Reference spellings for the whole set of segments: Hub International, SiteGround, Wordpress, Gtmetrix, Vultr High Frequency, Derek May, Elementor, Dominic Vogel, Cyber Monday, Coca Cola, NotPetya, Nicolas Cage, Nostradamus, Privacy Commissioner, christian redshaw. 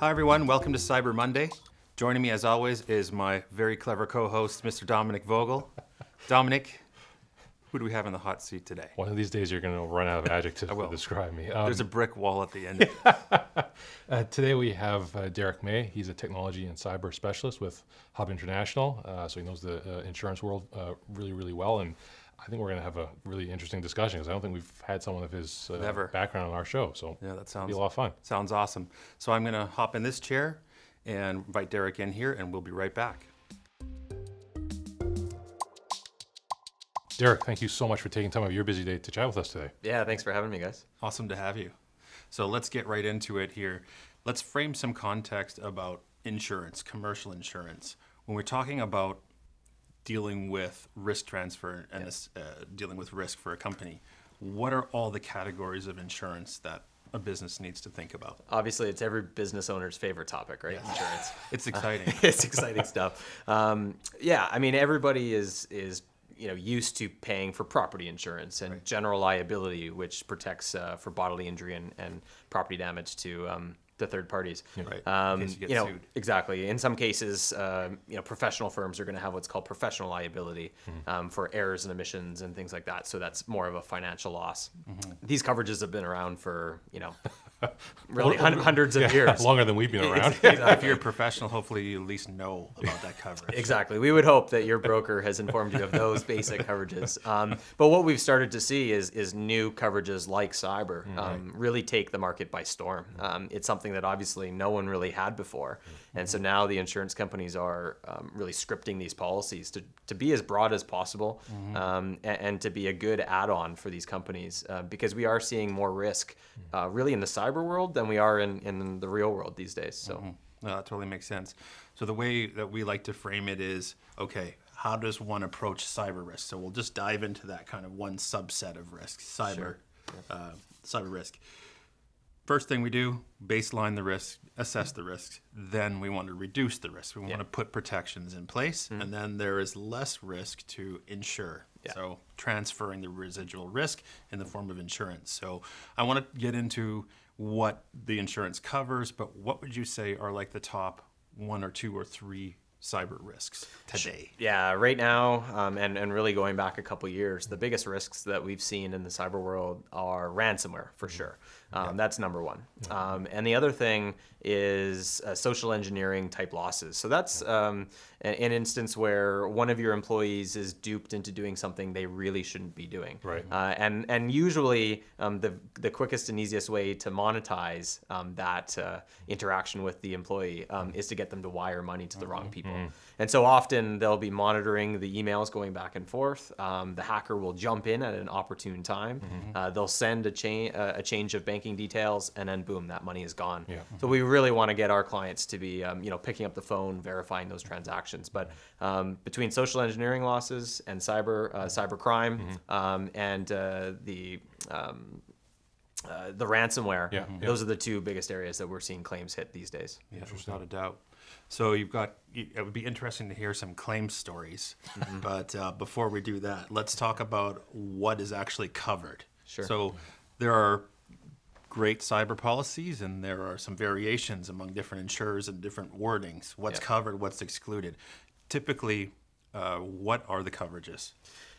Hi everyone, welcome to Cyber Monday. Joining me as always is my very clever co-host, Mr. Dominic Vogel. Dominic, who do we have in the hot seat today? One of these days you're going to run out of adjectives to describe me. There's a brick wall at the end of it. Today we have Derek May. He's a technology and cyber specialist with Hub International. So he knows the insurance world really, really well. And I think we're going to have a really interesting discussion because I don't think we've had someone of his background on our show. So yeah, that sounds, it'll be a lot of fun. Sounds awesome. So I'm going to hop in this chair and invite Derek in here and we'll be right back. Derek, thank you so much for taking time out of your busy day to chat with us today. Yeah, thanks for having me, guys. Awesome to have you. So let's get right into it here. Let's frame some context about insurance, commercial insurance. When we're talking about dealing with risk transfer and dealing with risk for a company, what are all the categories of insurance that a business needs to think about? Obviously, it's every business owner's favorite topic, right? Yeah. Insurance. It's exciting. It's exciting stuff. Yeah, I mean, everybody is used to paying for property insurance and general liability, which protects for bodily injury and property damage to third parties. Right. In case you get sued. Exactly. In some cases, professional firms are going to have what's called professional liability for errors and omissions and things like that. So that's more of a financial loss. Mm-hmm. These coverages have been around for really hundreds of years. Longer than we've been around. If you're a professional, hopefully you at least know about that coverage. Exactly. We would hope that your broker has informed you of those basic coverages. But what we've started to see is new coverages like cyber really take the market by storm. It's something that obviously no one really had before. And so now the insurance companies are really scripting these policies to be as broad as possible and to be a good add-on for these companies because we are seeing more risk really in the cyber world than we are in the real world these days. So that totally makes sense. So the way that we like to frame it is, okay, how does one approach cyber risk? So we'll just dive into that kind of one subset of risk, cyber, cyber risk. First thing we do, baseline the risk, assess the risk. Then we want to reduce the risk. We want to put protections in place, and then there is less risk to insure. Yeah. So transferring the residual risk in the form of insurance. So I want to get into what the insurance covers, but what would you say are like the top one or two or three cyber risks today? Yeah, right now, and really going back a couple years, the biggest risks that we've seen in the cyber world are ransomware, for sure. That's number one. And the other thing is social engineering type losses. So that's an instance where one of your employees is duped into doing something they really shouldn't be doing. Right. And usually the quickest and easiest way to monetize that interaction with the employee is to get them to wire money to the wrong people. And so often they'll be monitoring the emails going back and forth. The hacker will jump in at an opportune time. They'll send a change of bank details, and then boom, that money is gone. Yeah. So we really want to get our clients to be, picking up the phone, verifying those transactions. But between social engineering losses and cyber crime, and the ransomware, those are the two biggest areas that we're seeing claims hit these days. Yeah, there's not a doubt. So you've got, it would be interesting to hear some claim stories. But before we do that, let's talk about what is actually covered. Sure. So there are great cyber policies, and there are some variations among different insurers and different wordings. What's covered, what's excluded. Typically, what are the coverages?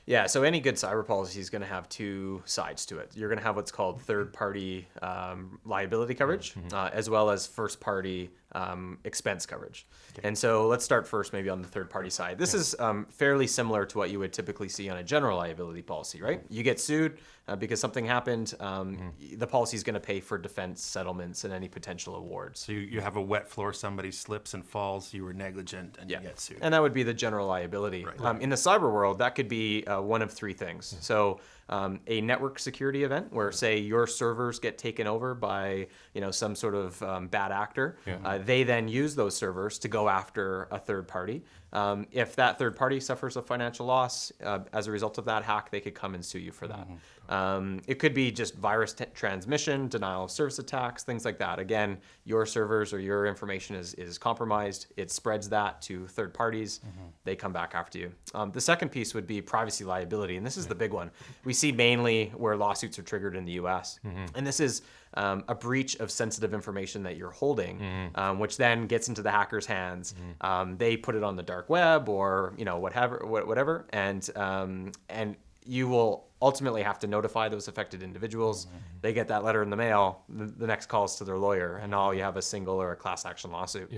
Yeah, so any good cyber policy is going to have two sides to it. You're going to have what's called third-party liability coverage, as well as first-party expense coverage. Okay. And so let's start first maybe on the third-party side. This is fairly similar to what you would typically see on a general liability policy, right? You get sued because something happened. The policy is going to pay for defense settlements and any potential awards. So you have a wet floor, somebody slips and falls, you were negligent, and you get sued. And that would be the general liability. Right. In the cyber world, that could be one of three things. So a network security event where, say, your servers get taken over by some sort of bad actor. They then use those servers to go after a third party. If that third party suffers a financial loss as a result of that hack, they could come and sue you for that. It could be just virus transmission, denial of service attacks, things like that. Again, your servers or your information is compromised. It spreads that to third parties. They come back after you. The second piece would be privacy liability, and this is the big one. We see mainly where lawsuits are triggered in the US. And this is a breach of sensitive information that you're holding, which then gets into the hacker's hands. They put it on the dark web or whatever, and you will ultimately have to notify those affected individuals. They get that letter in the mail, the next call's to their lawyer, and now you have a single or a class action lawsuit.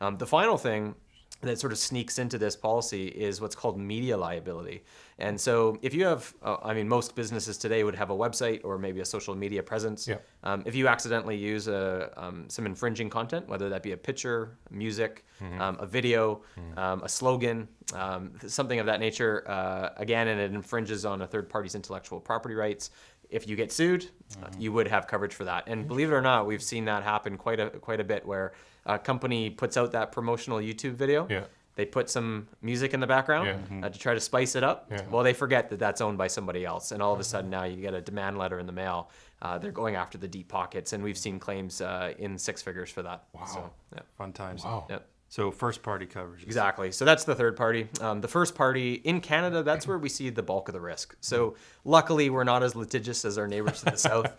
The final thing that sort of sneaks into this policy is what's called media liability. And so if you have, I mean, most businesses today would have a website or maybe a social media presence. If you accidentally use some infringing content, whether that be a picture, music, a video, a slogan, something of that nature, again, and it infringes on a third party's intellectual property rights, if you get sued, you would have coverage for that. And believe it or not, we've seen that happen quite a bit, where a company puts out that promotional YouTube video. They put some music in the background to try to spice it up. Well, they forget that that's owned by somebody else, and all of a sudden now you get a demand letter in the mail. They're going after the deep pockets, and we've seen claims in six figures for that. Wow. So, fun times. Wow. So first party coverage. Exactly. So that's the third party. The first party in Canada, that's where we see the bulk of the risk. So luckily we're not as litigious as our neighbors to the south.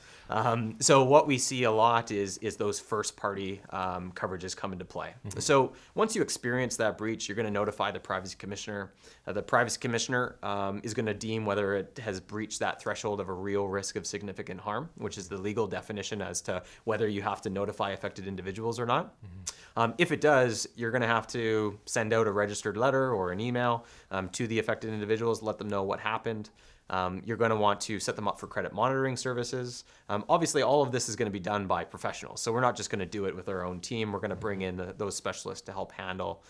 So what we see a lot is those first party coverages come into play. So once you experience that breach, you're going to notify the Privacy Commissioner. The Privacy Commissioner is going to deem whether it has breached that threshold of a real risk of significant harm, which is the legal definition as to whether you have to notify affected individuals or not. If it does, you're going to have to send out a registered letter or an email to the affected individuals, let them know what happened. You're going to want to set them up for credit monitoring services. Obviously, all of this is going to be done by professionals. So we're not just going to do it with our own team. We're going to bring in those specialists to help handle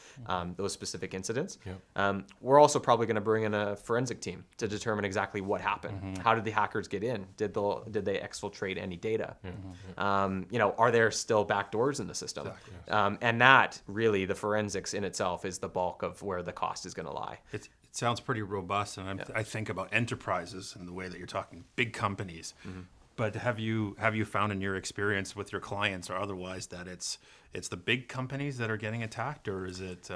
those specific incidents. We're also probably going to bring in a forensic team to determine exactly what happened. How did the hackers get in? Did they exfiltrate any data? Are there still back doors in the system? And that really, the forensics in itself, is the bulk of where the cost is going to lie. It sounds pretty robust, and I think about enterprises and the way that you're talking big companies. But have you found in your experience with your clients or otherwise that it's the big companies that are getting attacked, or is it?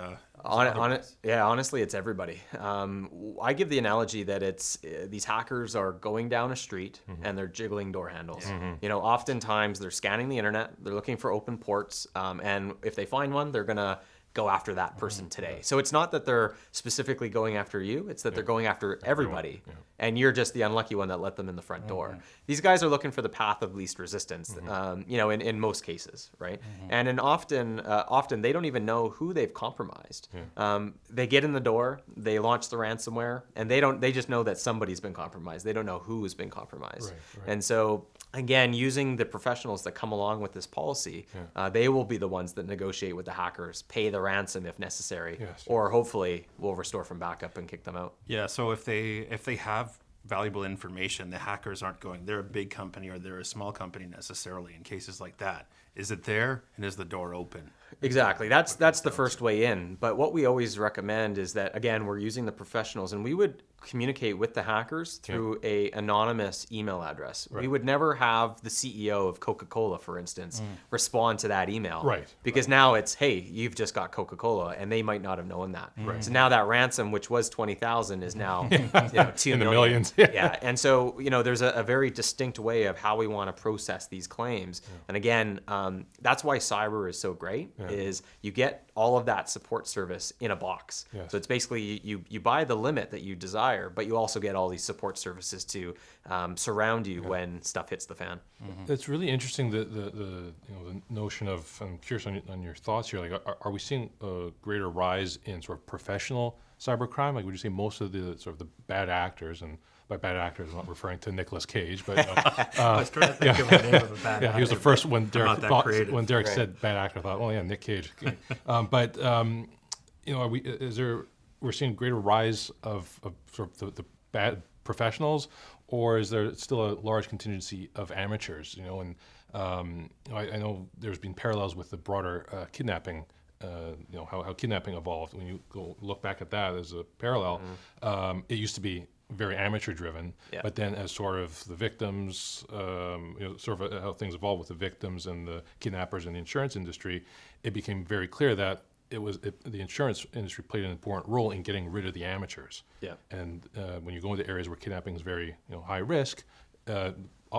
Honestly, it's everybody. I give the analogy that it's these hackers are going down a street and they're jiggling door handles. Oftentimes they're scanning the internet, they're looking for open ports, and if they find one, they're gonna go after that person today. So it's not that they're specifically going after you, it's that they're going after everybody, and you're just the unlucky one that let them in the front door. These guys are looking for the path of least resistance, in most cases, right? And often they don't even know who they've compromised. They get in the door, they launch the ransomware, and they just know that somebody's been compromised. They don't know who has been compromised. And so, again, using the professionals that come along with this policy, they will be the ones that negotiate with the hackers, pay the ransom if necessary, or hopefully we'll restore from backup and kick them out. So if they have valuable information, the hackers aren't going, they're a big company or they're a small company necessarily in cases like that. Is it there, and is the door open? Exactly. That's the first way in. But what we always recommend is that, again, we're using the professionals, and we would communicate with the hackers through a anonymous email address. We would never have the CEO of Coca Cola, for instance, respond to that email. Because now it's, hey, you've just got Coca Cola, and they might not have known that. So now that ransom, which was 20,000, is now 2 million. In the millions. And so there's a very distinct way of how we want to process these claims. And again, that's why cyber is so great. Is you get all of that support service in a box. So it's basically you buy the limit that you desire, but you also get all these support services to surround you when stuff hits the fan. It's really interesting the notion of, I'm curious on your thoughts here. Like, are we seeing a greater rise in sort of professional cybercrime? Like, would you say most of the sort of the bad actors, and by bad actors, I'm not referring to Nicolas Cage, but I was trying to think of the name of a bad actor. He was the first when Derek said bad actor, I thought, oh yeah, Nick Cage. We're seeing greater rise of sort of the bad professionals, or is there still a large contingency of amateurs? I know there's been parallels with the broader kidnapping. How kidnapping evolved. When you go look back at that, there's a parallel. It used to be very amateur-driven, but then as sort of the victims, how things evolved with the victims and the kidnappers and the insurance industry, it became very clear that the insurance industry played an important role in getting rid of the amateurs. And when you go into areas where kidnapping is very high risk,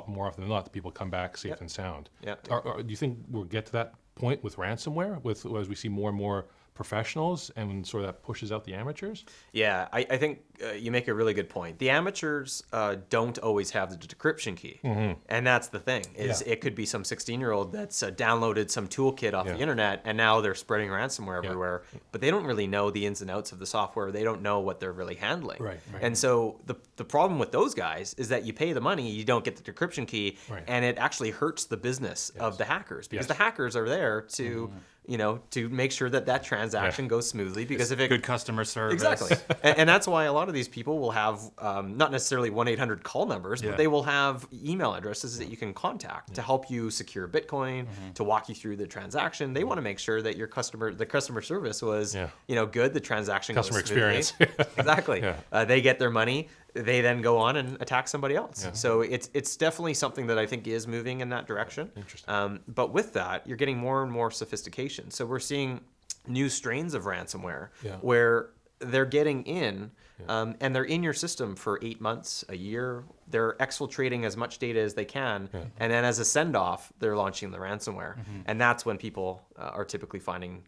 more often than not, the people come back safe and sound. Do you think we'll get to that point with ransomware, with as we see more and more professionals and sort of that pushes out the amateurs? Yeah, I think you make a really good point. The amateurs don't always have the decryption key. And that's the thing, is it could be some 16-year-old that's downloaded some toolkit off the internet and now they're spreading ransomware everywhere, but they don't really know the ins and outs of the software. They don't know what they're really handling. And so the problem with those guys is that you pay the money, you don't get the decryption key, and it actually hurts the business of the hackers, because the hackers are there to you know, to make sure that that transaction goes smoothly, because if it... Good customer service. Exactly. And that's why a lot of these people will have, not necessarily 1-800 call numbers, but they will have email addresses that you can contact to help you secure Bitcoin, to walk you through the transaction. They want to make sure that your customer, the customer service was, you know, good, the transaction goes smoothly. Customer experience. Exactly. They get their money. They then go on and attack somebody else. So it's definitely something that I think is moving in that direction. Interesting. But with that, you're getting more and more sophistication. So we're seeing new strains of ransomware where they're getting in and they're in your system for 8 months, a year. They're exfiltrating as much data as they can. And then as a send-off, they're launching the ransomware. And that's when people are typically finding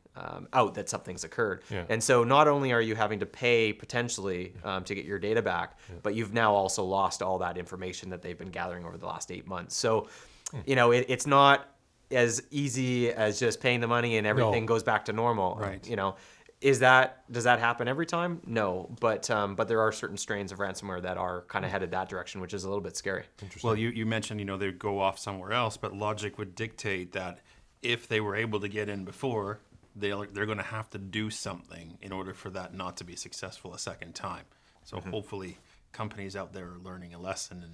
out that something's occurred. And so not only are you having to pay potentially to get your data back, but you've now also lost all that information that they've been gathering over the last 8 months. So, you know, it's not as easy as just paying the money and everything goes back to normal, you know. Is that, does that happen every time? No, but there are certain strains of ransomware that are kind of headed that direction, which is a little bit scary. Well, you mentioned, you know, they go off somewhere else, but logic would dictate that if they were able to get in before, they're going to have to do something in order for that not to be successful a second time. So hopefully companies out there are learning a lesson and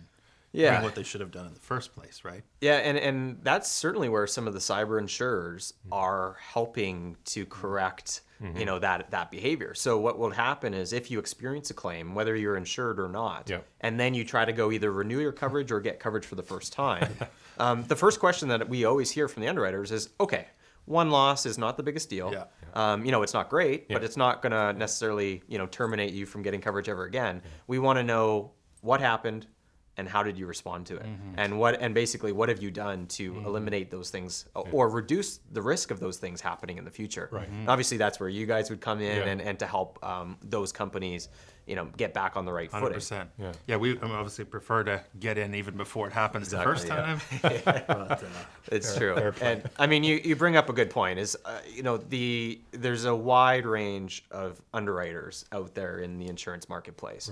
doing what they should have done in the first place, right? Yeah, and that's certainly where some of the cyber insurers are helping to correct you know, that behavior. So what will happen is if you experience a claim, whether you're insured or not, and then you try to go either renew your coverage or get coverage for the first time, the first question that we always hear from the underwriters is, okay, one loss is not the biggest deal. You know, it's not great, but it's not going to necessarily, you know, terminate you from getting coverage ever again. We want to know what happened and how did you respond to it? And basically what have you done to eliminate those things or reduce the risk of those things happening in the future? Obviously that's where you guys would come in and to help those companies, you know, get back on the right footing. 100%. Yeah, we obviously prefer to get in even before it happens the first time. But, it's true. And I mean, you bring up a good point is, you know, there's a wide range of underwriters out there in the insurance marketplace.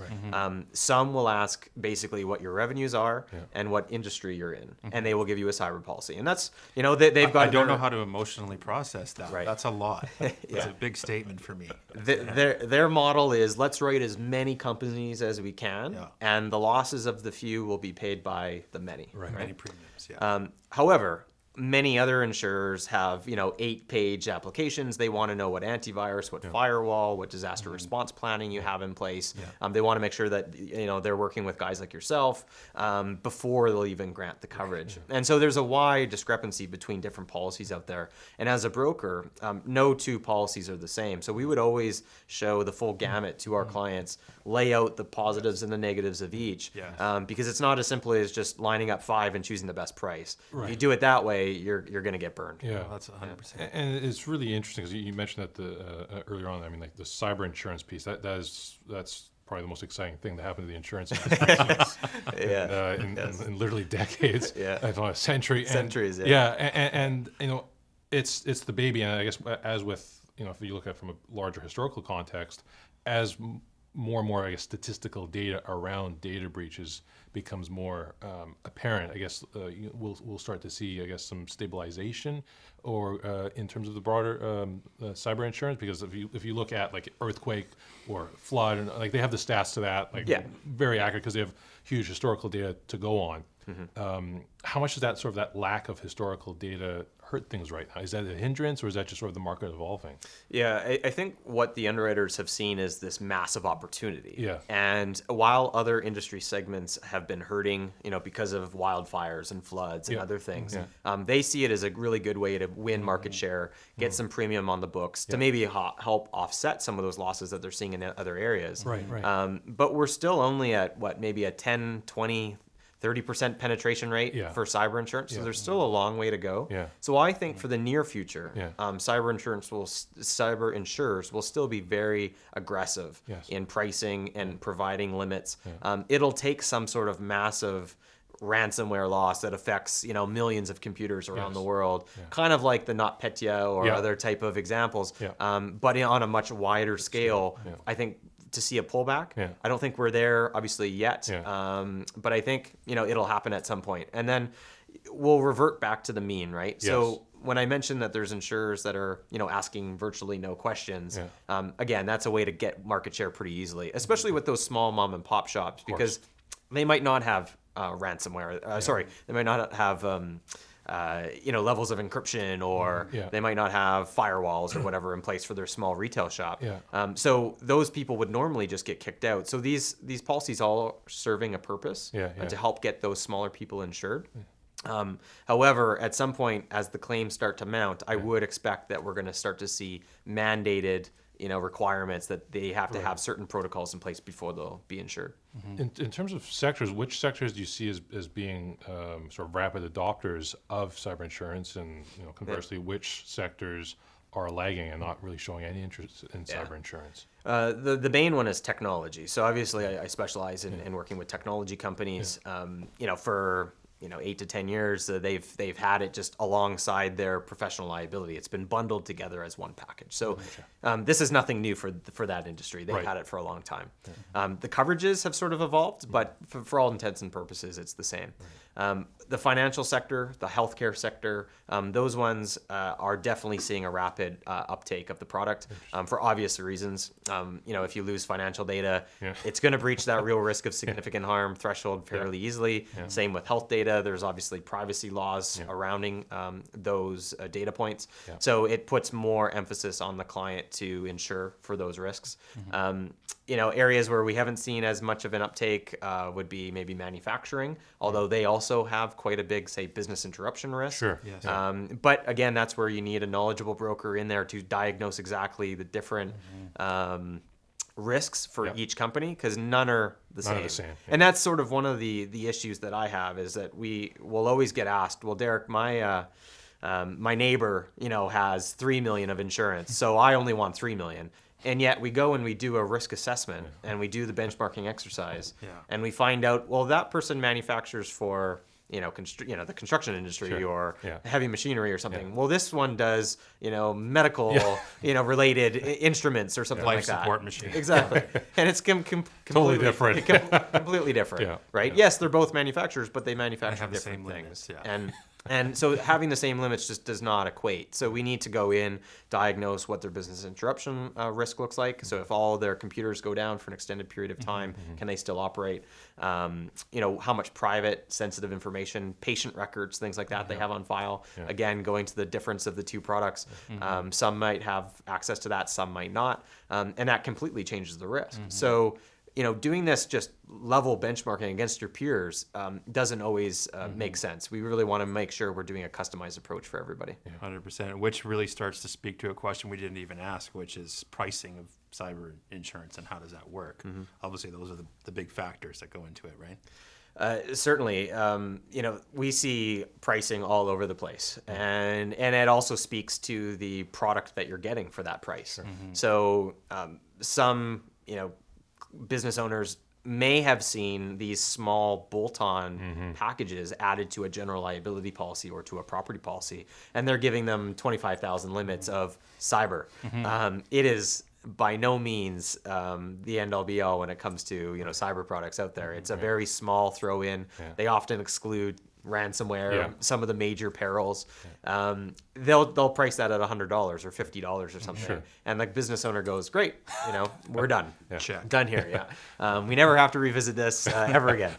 Some will ask basically what your revenues are and what industry you're in, and they will give you a cyber policy. And that's, you know, they've got. I don't know how to emotionally process that. That's a lot. It's a big statement for me. Their model is let's write as many companies as we can, and the losses of the few will be paid by the many. Many premiums. However, many other insurers have, you know, 8-page applications. They want to know what antivirus, what firewall, what disaster response planning you have in place. They want to make sure that, you know, they're working with guys like yourself before they'll even grant the coverage. And so there's a wide discrepancy between different policies out there. And as a broker, no two policies are the same. So we would always show the full gamut to our clients, lay out the positives and the negatives of each, because it's not as simply as just lining up 5 and choosing the best price. If you do it that way, you're going to get burned. Yeah, that's 100%. And it's really interesting because you mentioned that the earlier on. I mean, like the cyber insurance piece. That's probably the most exciting thing that happened to the insurance industry in literally decades. I don't know, centuries. And you know, it's the baby. And I guess as with, you know, if you look at it from a larger historical context, as more and more, I guess, statistical data around data breaches becomes more apparent, I guess we'll start to see, I guess, some stabilization or in terms of the broader cyber insurance, because if you look at like earthquake or flood, and like they have the stats to that, like very accurate because they have huge historical data to go on. How much does that sort of that lack of historical data hurt things right now? Is that a hindrance or is that just sort of the market evolving? Yeah, I think what the underwriters have seen is this massive opportunity. And while other industry segments have been hurting, you know, because of wildfires and floods and other things, they see it as a really good way to win market share, get some premium on the books to maybe help offset some of those losses that they're seeing in other areas. But we're still only at what, maybe a 10, 20, 30% penetration rate for cyber insurance. So there's still a long way to go. So I think for the near future, cyber insurers will still be very aggressive in pricing and providing limits. It'll take some sort of massive ransomware loss that affects, you know, millions of computers around the world, kind of like the NotPetya or other type of examples, but on a much wider scale. I think to see a pullback. I don't think we're there obviously yet, but I think, you know, it'll happen at some point. And then we'll revert back to the mean, right? So when I mentioned that there's insurers that are, you know, asking virtually no questions, again, that's a way to get market share pretty easily, especially with those small mom and pop shops, because they might not have ransomware. Sorry, they might not have you know, levels of encryption, or they might not have firewalls or whatever in place for their small retail shop. So those people would normally just get kicked out. So these policies all are serving a purpose to help get those smaller people insured. However, at some point, as the claims start to mount, I would expect that we're going to start to see mandated, you know, requirements that they have to have certain protocols in place before they'll be insured. In terms of sectors, which sectors do you see as being sort of rapid adopters of cyber insurance, and, you know, conversely, which sectors are lagging and not really showing any interest in cyber insurance? The main one is technology. So obviously, I specialize in working with technology companies. You know, for 8 to 10 years, they've had it just alongside their professional liability. It's been bundled together as one package. So this is nothing new for that industry. They've had it for a long time. The coverages have sort of evolved, but for all intents and purposes, it's the same. The financial sector, the healthcare sector, those ones are definitely seeing a rapid uptake of the product for obvious reasons. You know, if you lose financial data, it's going to breach that real risk of significant harm threshold fairly easily. Same with health data. There's obviously privacy laws surrounding those data points. So it puts more emphasis on the client to insure for those risks. You know, areas where we haven't seen as much of an uptake would be maybe manufacturing, although they also have quite a big, say, business interruption risk. But again, that's where you need a knowledgeable broker in there to diagnose exactly the different risks for each company, because none are the same. And that's sort of one of the issues that I have, is that we will always get asked, well, Derek, my my neighbor, you know, has 3 million of insurance, so I only want 3 million. And yet we go and we do a risk assessment and we do the benchmarking exercise and we find out, well, that person manufactures for, the construction industry or heavy machinery or something. Well, this one does, medical, related instruments or something like that. Life support machine. Exactly. And it's totally different. Completely different, right? Yes, they're both manufacturers, but they manufacture different things. And so having the same limits just does not equate. So we need to go in, diagnose what their business interruption risk looks like. So if all their computers go down for an extended period of time, can they still operate? You know, how much private, sensitive information, patient records, things like that they have on file. Again, going to the difference of the two products. Some might have access to that, some might not. And that completely changes the risk. So, you know, doing this just level benchmarking against your peers doesn't always make sense. We really want to make sure we're doing a customized approach for everybody. 100%, which really starts to speak to a question we didn't even ask, which is pricing of cyber insurance and how does that work? Obviously, those are the big factors that go into it, right? Certainly, you know, we see pricing all over the place, and it also speaks to the product that you're getting for that price. So some, business owners may have seen these small bolt-on packages added to a general liability policy or to a property policy, and they're giving them 25,000 limits of cyber. It is by no means the end-all be-all when it comes to cyber products out there. It's a very small throw-in. They often exclude ransomware, some of the major perils. They'll price that at $100 or $50 or something, and the business owner goes, "Great, we're done, done here. We never have to revisit this ever again."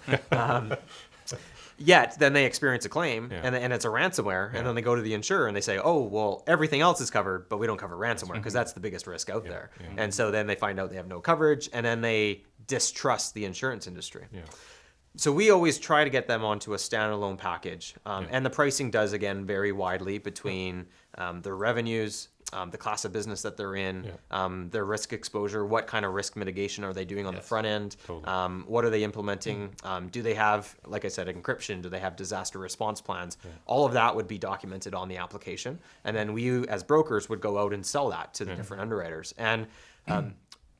Yet then they experience a claim and it's a ransomware, and then they go to the insurer and they say, "Oh, well, everything else is covered, but we don't cover ransomware because that's the biggest risk out there." And so then they find out they have no coverage, and then they distrust the insurance industry. So we always try to get them onto a standalone package, and the pricing does again vary widely between their revenues, the class of business that they're in, their risk exposure, what kind of risk mitigation are they doing on the front end, what are they implementing, do they have, like I said, encryption, do they have disaster response plans? All of that would be documented on the application. And then we, as brokers, would go out and sell that to the different underwriters. And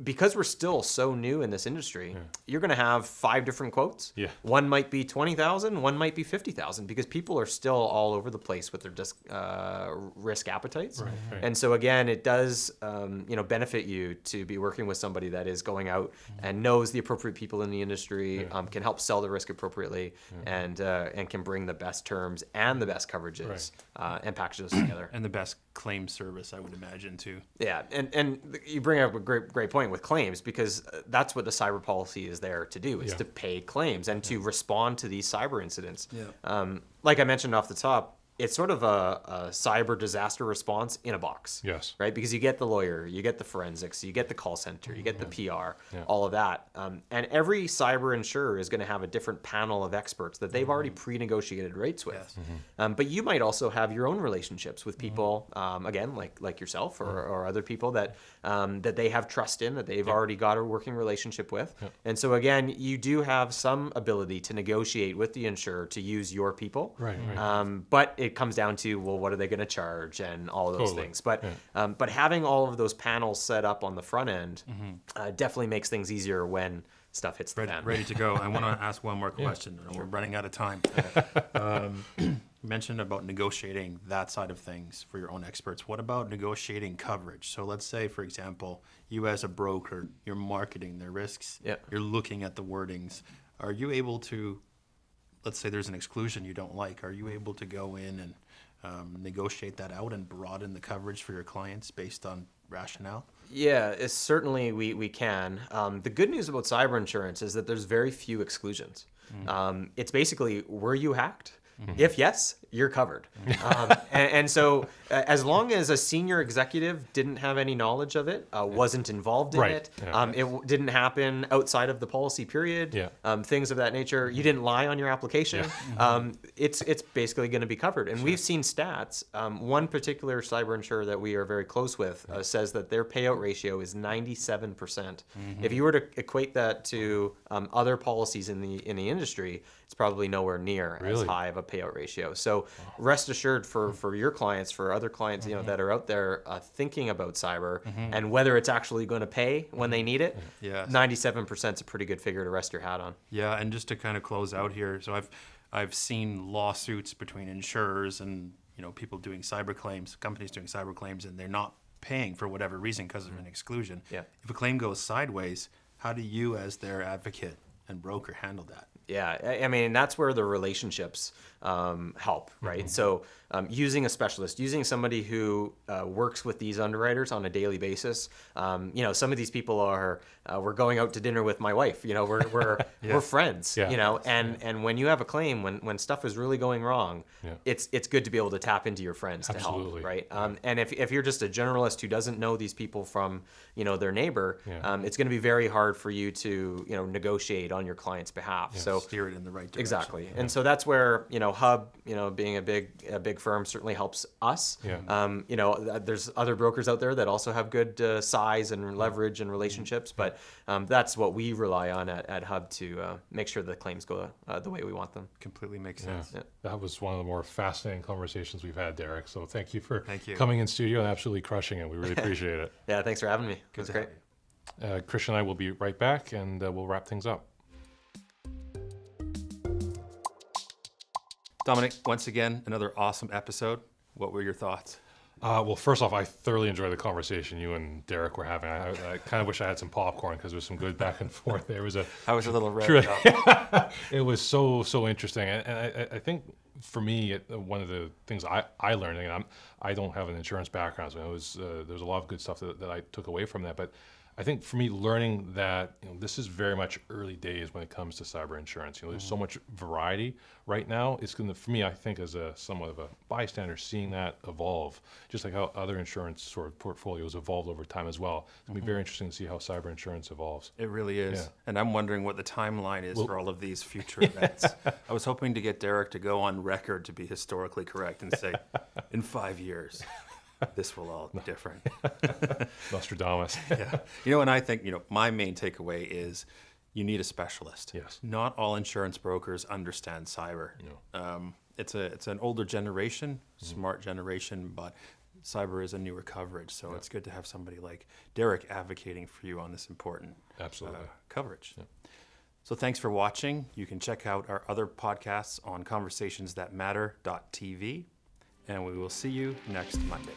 because we're still so new in this industry, you're going to have 5 different quotes. One might be 20,000, one might be 50,000, because people are still all over the place with their risk appetites. And so again, it does benefit you to be working with somebody that is going out and knows the appropriate people in the industry, can help sell the risk appropriately, and can bring the best terms and the best coverages and packages together. And the best claim service, I would imagine, too. Yeah, and you bring up a great point with claims, because that's what the cyber policy is there to do, is to pay claims and to respond to these cyber incidents. Like I mentioned off the top, it's sort of a cyber disaster response in a box, right? Because you get the lawyer, you get the forensics, you get the call center, you get the PR, all of that. And every cyber insurer is going to have a different panel of experts that they've already pre-negotiated rates with. But you might also have your own relationships with people, again, like yourself or other people that that they have trust in, that they've already got a working relationship with. And so again, you do have some ability to negotiate with the insurer to use your people, but it comes down to, well, what are they going to charge and all of those things. But but having all of those panels set up on the front end definitely makes things easier when stuff hits the fan. Ready to go. I want to ask one more question. We're running out of time. You mentioned about negotiating that side of things for your own experts. What about negotiating coverage? So let's say, for example, you as a broker, you're marketing their risks. You're looking at the wordings. Are you able to, let's say there's an exclusion you don't like, are you able to go in and negotiate that out and broaden the coverage for your clients based on rationale? Yeah, it's certainly we can. The good news about cyber insurance is that there's very few exclusions. It's basically, were you hacked? If yes, you're covered. And so as long as a senior executive didn't have any knowledge of it, wasn't involved in it, it didn't happen outside of the policy period, things of that nature, you didn't lie on your application, it's basically going to be covered. And we've seen stats. One particular cyber insurer that we are very close with says that their payout ratio is 97%. If you were to equate that to other policies in the industry, it's probably nowhere near as high of a payout ratio. So rest assured for your clients, for other clients that are out there thinking about cyber and whether it's actually going to pay when they need it, 97% is a pretty good figure to rest your hat on. Yeah, and just to kind of close out here, so I've seen lawsuits between insurers and people doing cyber claims, companies doing cyber claims, and they're not paying for whatever reason because of an exclusion. If a claim goes sideways, how do you as their advocate and broker handle that? Yeah, I mean, that's where the relationships help, right? So using a specialist, using somebody who works with these underwriters on a daily basis. Some of these people are, we're going out to dinner with my wife, we're we're friends, and when you have a claim, when stuff is really going wrong, it's good to be able to tap into your friends to help, right? And if you're just a generalist who doesn't know these people from, their neighbor, it's going to be very hard for you to, negotiate on your client's behalf. So steer it in the right direction. Exactly. And so that's where, Hub, being a big firm certainly helps us. There's other brokers out there that also have good size and leverage and relationships, but that's what we rely on at Hub to make sure the claims go the way we want them. Completely makes sense. That was one of the more fascinating conversations we've had, Derek. So thank you for coming in studio and absolutely crushing it. We really appreciate it. Yeah, thanks for having me. It was great. Christian and I will be right back, and we'll wrap things up. Dominic, once again, another awesome episode. What were your thoughts? Well, first off, I thoroughly enjoyed the conversation you and Derek were having. I kind of wish I had some popcorn because there was some good back and forth. There was I was a little red up. It was so interesting, and I think for me, one of the things I learned, and I don't have an insurance background, so there was a lot of good stuff that I took away from that. But I think for me, learning that this is very much early days when it comes to cyber insurance. There's so much variety right now. It's going to, for me, I think as a somewhat of a bystander, seeing that evolve, just like how other insurance sort of portfolios evolved over time as well. It's going to be very interesting to see how cyber insurance evolves. It really is. Yeah. And I'm wondering what the timeline is for all of these future events. I was hoping to get Derek to go on record to be historically correct and say, in 5 years. This will all be different. Nostradamus. Yeah. And I think, my main takeaway is you need a specialist. Yes. Not all insurance brokers understand cyber. No. It's an older generation, smart generation, but cyber is a newer coverage. So it's good to have somebody like Derek advocating for you on this important coverage. Yeah. So thanks for watching. You can check out our other podcasts on conversationsthatmatter.tv. And we will see you next Monday.